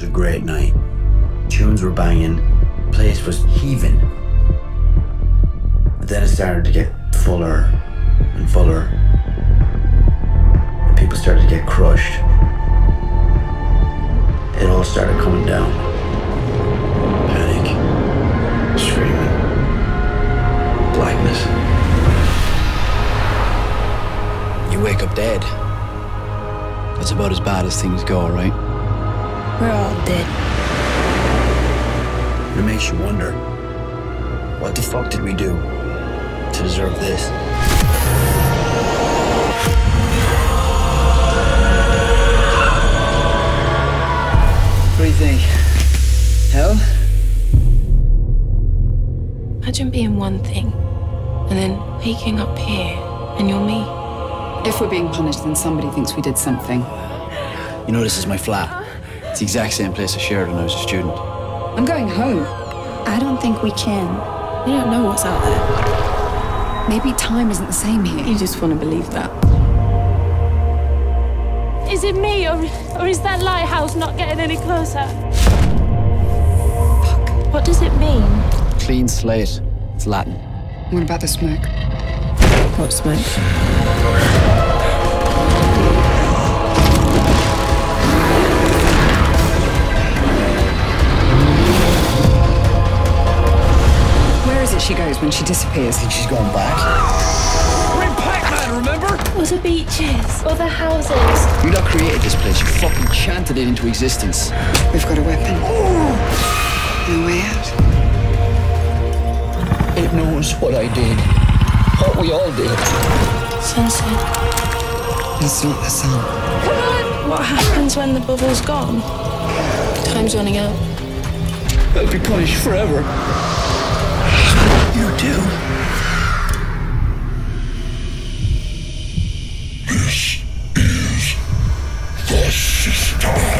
was a great night. Tunes were banging, the place was heaving. But then it started to get fuller and fuller. And people started to get crushed. It all started coming down. Panic, screaming, blackness. You wake up dead. That's about as bad as things go, right? We're all dead. It makes you wonder, what the fuck did we do to deserve this? What do you think? Hell? Imagine being one thing, and then waking up here, and you're me. If we're being punished, then somebody thinks we did something. You know, this is my flat. It's the exact same place I shared when I was a student. I'm going home. I don't think we can. We don't know what's out there. Maybe time isn't the same here. You just want to believe that. Is it me, or is that lighthouse not getting any closer? Fuck. What does it mean? Clean slate. It's Latin. What about the smoke? What smoke? She goes when she disappears. I think she's gone back. We're in Pac-Man, remember? Or the beaches, or the houses. You lot created this place. You fucking chanted it into existence. We've got a weapon. Ooh. No way out. It knows what I did. What we all did. Sunset. It's not the sun. Come on! What happens when the bubble's gone? Time's running out. I'll be punished forever. You do. This is the system.